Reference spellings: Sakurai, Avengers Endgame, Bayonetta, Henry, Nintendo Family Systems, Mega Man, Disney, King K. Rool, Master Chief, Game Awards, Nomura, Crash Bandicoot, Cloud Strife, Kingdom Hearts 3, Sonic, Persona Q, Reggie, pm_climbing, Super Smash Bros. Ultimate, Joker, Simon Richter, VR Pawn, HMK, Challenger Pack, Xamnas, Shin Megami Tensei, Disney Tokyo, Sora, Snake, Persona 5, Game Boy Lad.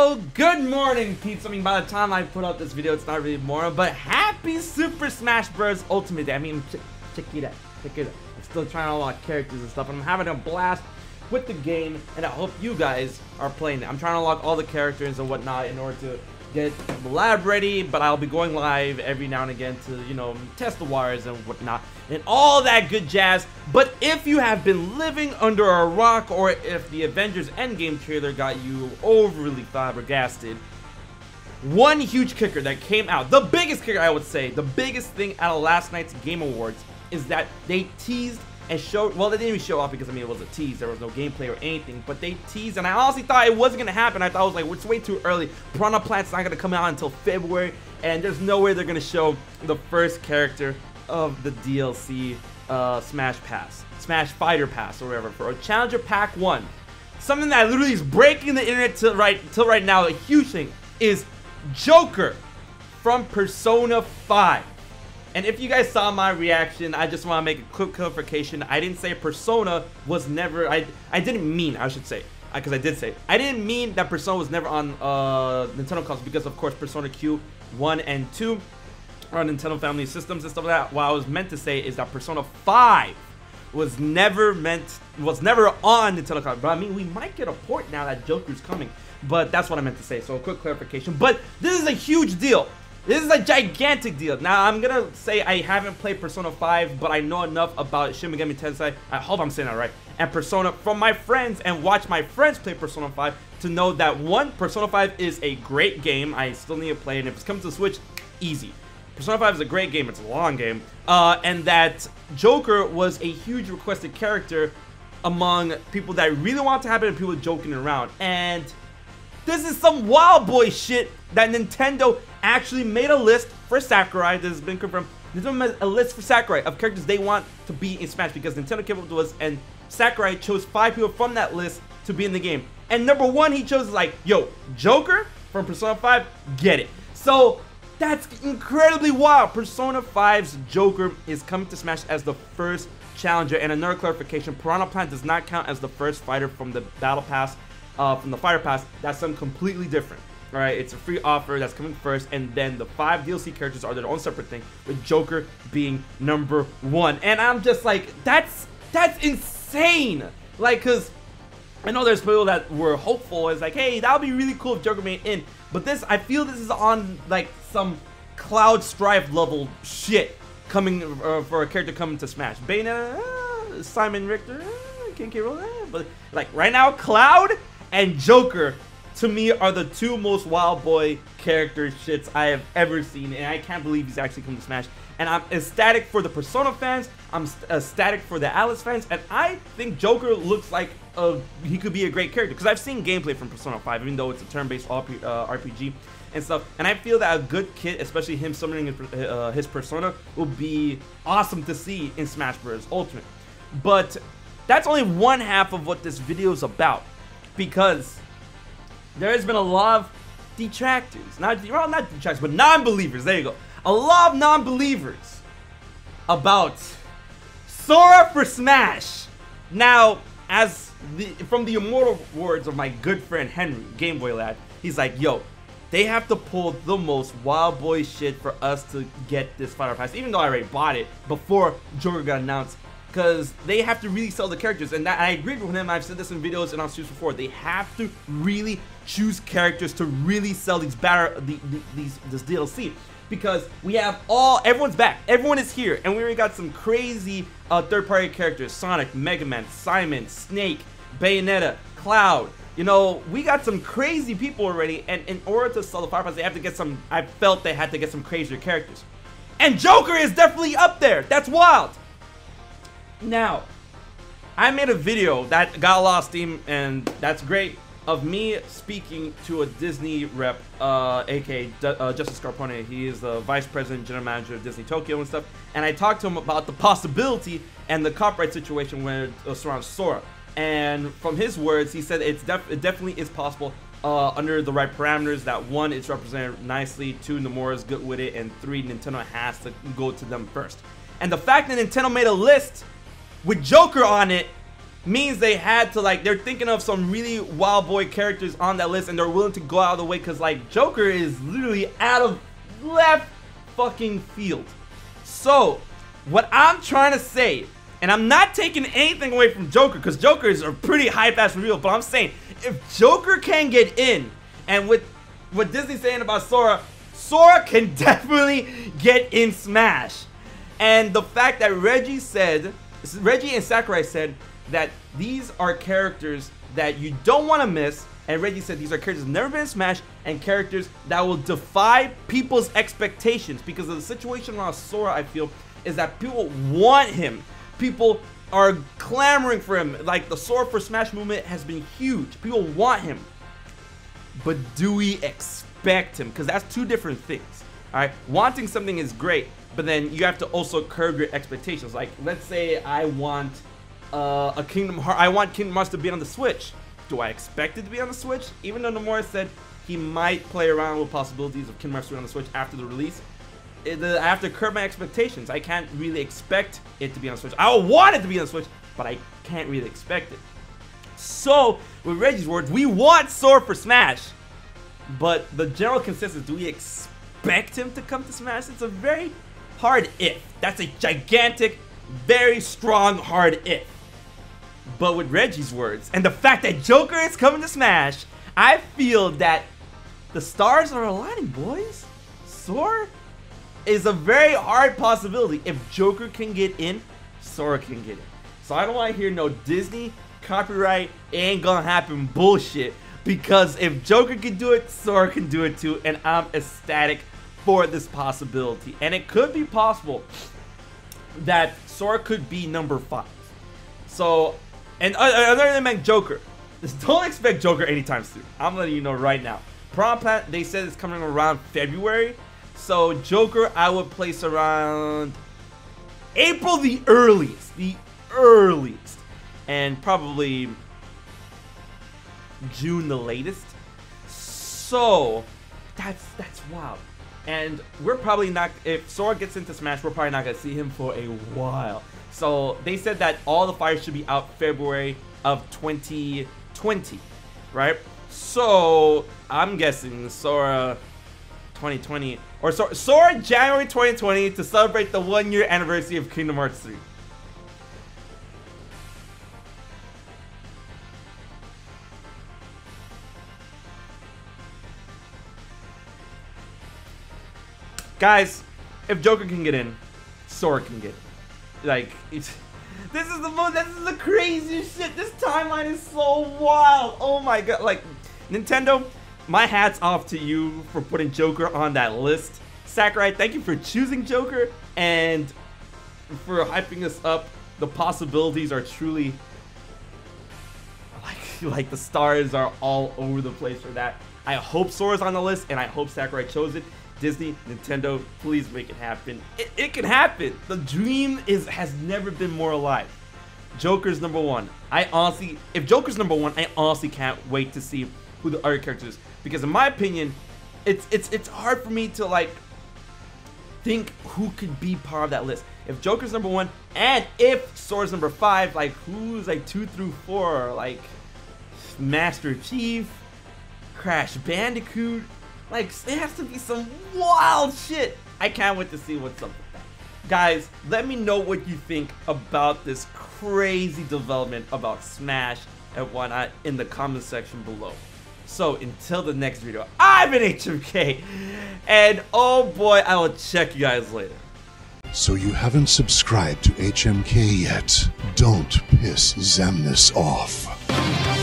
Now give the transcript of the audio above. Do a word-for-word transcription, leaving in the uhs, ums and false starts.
Hello, good morning, peeps. I mean, by the time I put out this video, it's not really morning, but happy Super Smash Bros. Ultimate Day. I mean, ch check it out, check it out. I'm still trying to unlock characters and stuff, and I'm having a blast with the game, and I hope you guys are playing it. I'm trying to unlock all the characters and whatnot in order to get the lab ready, but I'll be going live every now and again to, you know, test the wires and whatnot and all that good jazz. But if you have been living under a rock, or if the Avengers Endgame trailer got you overly flabbergasted, one huge kicker that came out, the biggest kicker I would say, the biggest thing out of last night's Game Awards, is that they teased and showed, well, they didn't even show off because, I mean, it was a tease. There was no gameplay or anything, but they teased, and I honestly thought it wasn't going to happen. I thought, I was like, well, it's way too early. Piranha Plant's not going to come out until February, and there's no way they're going to show the first character of the D L C uh, Smash Pass, Smash Fighter Pass, or whatever, for Challenger Pack one. Something that literally is breaking the internet till right, till right now, a huge thing, is Joker from Persona five. And if you guys saw my reaction, I just want to make a quick clarification. I didn't say Persona was never, I I didn't mean, I should say, because I, I did say, I didn't mean that Persona was never on uh, Nintendo consoles, because of course Persona Q one and two are on Nintendo Family Systems and stuff like that. What I was meant to say is that Persona five was never meant, was never on Nintendo consoles. But I mean, we might get a port now that Joker's coming, but that's what I meant to say, so a quick clarification. But this is a huge deal. This is a gigantic deal. Now, I'm gonna say I haven't played Persona five, but I know enough about Shin Megami Tensei, I hope I'm saying that right, and Persona from my friends, and watch my friends play Persona five to know that, one, Persona five is a great game. I still need to play it, and if it's coming to the Switch, easy. Persona five is a great game, it's a long game, uh, and that Joker was a huge requested character among people that really want to happen and people joking around, and this is some wild boy shit that Nintendo actually made a list for Sakurai. This has been confirmed. Nintendo made a list for Sakurai of characters they want to be in Smash, because Nintendo came up to us and Sakurai chose five people from that list to be in the game. And number one he chose is like, yo, Joker from Persona five, get it. So that's incredibly wild. Persona five's Joker is coming to Smash as the first challenger. And another clarification, Piranha Plant does not count as the first fighter from the Battle Pass. Uh, from the Fire Pass, that's something completely different. All right, it's a free offer that's coming first, and then the five D L C characters are their own separate thing, with Joker being number one. And I'm just like, that's that's insane. Like, cause I know there's people that were hopeful. It's like, hey, that would be really cool if Joker made it in. But this, I feel this is on like some Cloud Strife level shit coming uh, for a character coming to Smash. Bayonetta, uh, Simon Richter, uh, King K. Rool, uh, but like right now, Cloud and Joker, to me, are the two most wild boy character shits I have ever seen, and I can't believe he's actually come to Smash. And I'm ecstatic for the Persona fans, I'm ecstatic for the Alice fans, and I think Joker looks like a, he could be a great character, because I've seen gameplay from Persona five, even though it's a turn-based R P G and stuff, and I feel that a good kid, especially him summoning his, uh, his Persona, will be awesome to see in Smash Bros. Ultimate. But that's only one half of what this video is about, because there has been a lot of detractors, not, well, not detractors, but non-believers, there you go. A lot of non-believers about Sora for Smash. Now, as the, from the immortal words of my good friend Henry, Game Boy Lad, he's like, yo, they have to pull the most wild boy shit for us to get this Fighter Pass, even though I already bought it before Joker got announced, because they have to really sell the characters. And that, I agree with him, I've said this in videos and on streams before, they have to really choose characters to really sell these batter, the, the, these this D L C, because we have all, everyone's back, everyone is here, and we already got some crazy uh, third party characters, Sonic, Mega Man, Simon, Snake, Bayonetta, Cloud. You know, we got some crazy people already, and in order to sell the Fire Pass, they have to get some, I felt they had to get some crazier characters. And Joker is definitely up there, that's wild! Now, I made a video that got a lot of steam, and that's great, of me speaking to a Disney rep, uh, aka uh, Justice Scarpone. He is the vice president, general manager of Disney Tokyo and stuff, and I talked to him about the possibility and the copyright situation where it uh, surrounds Sora. And from his words, he said it's def it definitely is possible uh, under the right parameters, that one, it's represented nicely, two, Nomura's good with it, and three, Nintendo has to go to them first. And the fact that Nintendo made a list with Joker on it means they had to, like, they're thinking of some really wild boy characters on that list, and they're willing to go out of the way because, like, Joker is literally out of left fucking field. So what I'm trying to say, and I'm not taking anything away from Joker, because Joker is a pretty hype-ass reveal, but I'm saying, if Joker can get in, and with what Disney's saying about Sora, Sora can definitely get in Smash. And the fact that Reggie said, Reggie and Sakurai said that these are characters that you don't want to miss, and Reggie said these are characters that have never been in Smash, and characters that will defy people's expectations, because of the situation around Sora, I feel, is that people want him. People are clamoring for him. Like, the Sora for Smash movement has been huge. People want him. But do we expect him? Because that's two different things. All right, wanting something is great, but then you have to also curb your expectations. Like, let's say I want uh, a Kingdom Hearts. I want Kingdom Hearts to be on the Switch. Do I expect it to be on the Switch? Even though Nomura said he might play around with possibilities of Kingdom Hearts three on the Switch after the release. It, uh, I have to curb my expectations. I can't really expect it to be on the Switch. I want it to be on the Switch, but I can't really expect it. So, with Reggie's words, we want Sora for Smash. But the general consensus, do we expect him to come to Smash? It's a very hard if. That's a gigantic, very strong hard if. But with Reggie's words, and the fact that Joker is coming to Smash, I feel that the stars are aligning, boys. Sora is a very hard possibility. If Joker can get in, Sora can get in. So I don't want to hear no Disney copyright ain't gonna happen bullshit, because if Joker can do it, Sora can do it too, and I'm ecstatic for this possibility. And it could be possible that Sora could be number five. So, and other than that, Joker, don't expect Joker anytime soon. I'm letting you know right now. Piranha Plant, they said it's coming around February. So Joker, I would place around April, the earliest, the earliest, and probably June, the latest. So that's that's wild. And we're probably not, if Sora gets into Smash, we're probably not gonna see him for a while. So they said that all the fires should be out February of twenty twenty, right? So I'm guessing Sora twenty twenty, or Sora, Sora January twenty twenty, to celebrate the one year anniversary of Kingdom Hearts three. Guys, if Joker can get in, Sora can get in. Like, it's, this is the most, this is the craziest shit. This timeline is so wild. Oh my god, like, Nintendo, my hat's off to you for putting Joker on that list. Sakurai, thank you for choosing Joker and for hyping us up. The possibilities are truly, like, like the stars are all over the place for that. I hope Sora's on the list, and I hope Sakurai chose it. Disney, Nintendo, please make it happen. It, it can happen. The dream is has never been more alive. Joker's number one. I honestly, if Joker's number one, I honestly can't wait to see who the other characters, because in my opinion, it's it's it's hard for me to like think who could be part of that list. If Joker's number one, and if Sora's number five, like who's like two through four, like Master Chief, Crash Bandicoot, like it has to be some wild shit. I can't wait to see what's up with that. Guys, let me know what you think about this crazy development about Smash and whatnot in the comment section below. So until the next video, I've been H M K, and oh boy, I will check you guys later. So you haven't subscribed to H M K yet? Don't piss Xamnas off.